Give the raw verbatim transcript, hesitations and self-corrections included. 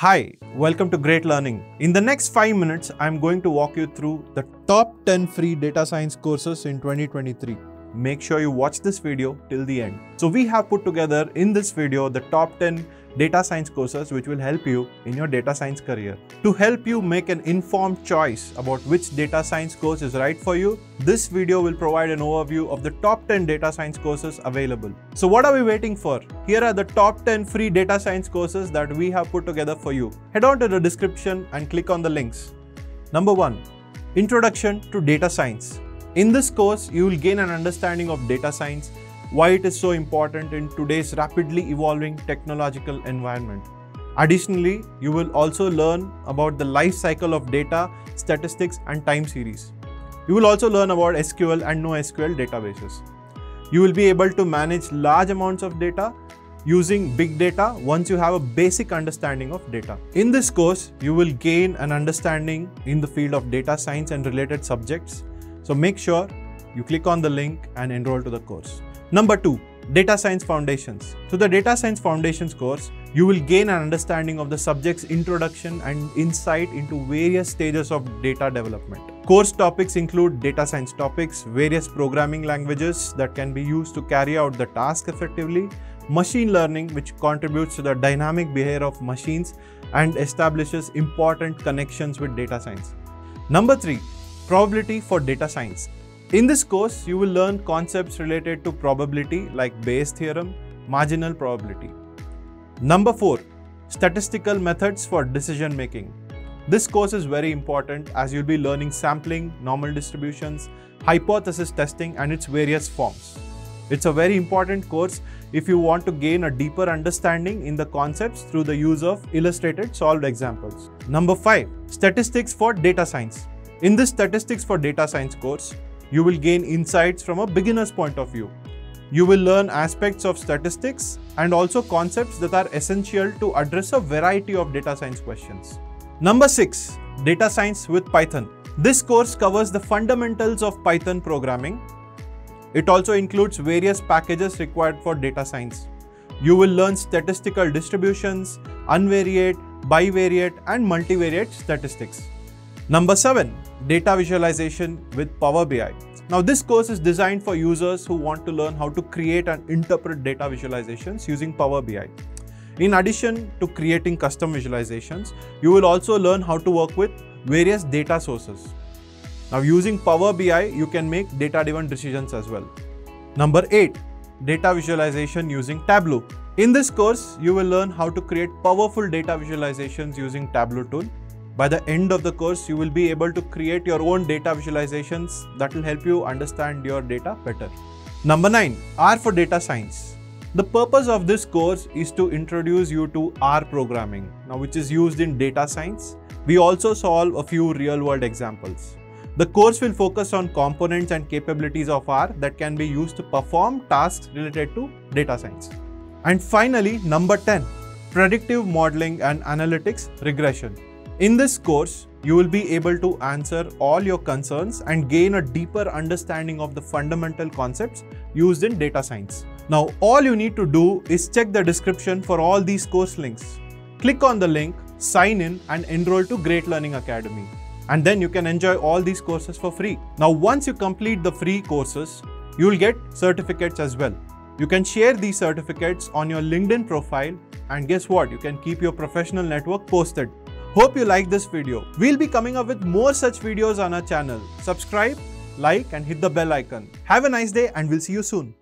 Hi, welcome to Great Learning. In the next five minutes, I'm going to walk you through the top ten free data science courses in twenty twenty-three. Make sure you watch this video till the end. So we have put together in this video the top ten data science courses which will help you in your data science career. To help you make an informed choice about which data science course is right for you, this video will provide an overview of the top ten data science courses available. So what are we waiting for? Here are the top ten free data science courses that we have put together for you. Head on to the description and click on the links. Number one, Introduction to Data Science. In this course, you will gain an understanding of data science, why it is so important in today's rapidly evolving technological environment. Additionally, you will also learn about the life cycle of data, statistics, and time series. You will also learn about S Q L and NoSQL databases. You will be able to manage large amounts of data using big data once you have a basic understanding of data. In this course, you will gain an understanding in the field of data science and related subjects. So make sure you click on the link and enroll to the course. Number two, Data Science Foundations. Through the Data Science Foundations course, you will gain an understanding of the subject's introduction and insight into various stages of data development. Course topics include data science topics, various programming languages that can be used to carry out the task effectively, machine learning, which contributes to the dynamic behavior of machines and establishes important connections with data science. Number three, Probability for Data Science. In this course, you will learn concepts related to probability like Bayes' theorem, marginal probability. Number four, Statistical Methods for Decision Making. This course is very important as you'll be learning sampling, normal distributions, hypothesis testing, and its various forms. It's a very important course if you want to gain a deeper understanding in the concepts through the use of illustrated solved examples. Number five, Statistics for Data Science. In this Statistics for Data Science course, you will gain insights from a beginner's point of view. You will learn aspects of statistics and also concepts that are essential to address a variety of data science questions. Number six, Data Science with Python. This course covers the fundamentals of Python programming. It also includes various packages required for data science. You will learn statistical distributions, unvariate, bivariate, and multivariate statistics. Number seven, Data Visualization with Power B I. Now this course is designed for users who want to learn how to create and interpret data visualizations using Power B I. In addition to creating custom visualizations, you will also learn how to work with various data sources. Now using Power B I, you can make data-driven decisions as well. Number eight, Data Visualization using Tableau. In this course, you will learn how to create powerful data visualizations using Tableau tool. By the end of the course, you will be able to create your own data visualizations that will help you understand your data better. Number nine, R for Data Science. The purpose of this course is to introduce you to R programming, now which is used in data science. We also solve a few real-world examples. The course will focus on components and capabilities of R that can be used to perform tasks related to data science. And finally, number ten, Predictive Modeling and Analytics Regression. In this course, you will be able to answer all your concerns and gain a deeper understanding of the fundamental concepts used in data science. Now, all you need to do is check the description for all these course links. Click on the link, sign in, and enroll to Great Learning Academy. And then you can enjoy all these courses for free. Now, once you complete the free courses, you will get certificates as well. You can share these certificates on your LinkedIn profile, and guess what? You can keep your professional network posted. Hope you like this video. We'll be coming up with more such videos on our channel. Subscribe, like, and hit the bell icon. Have a nice day, and we'll see you soon.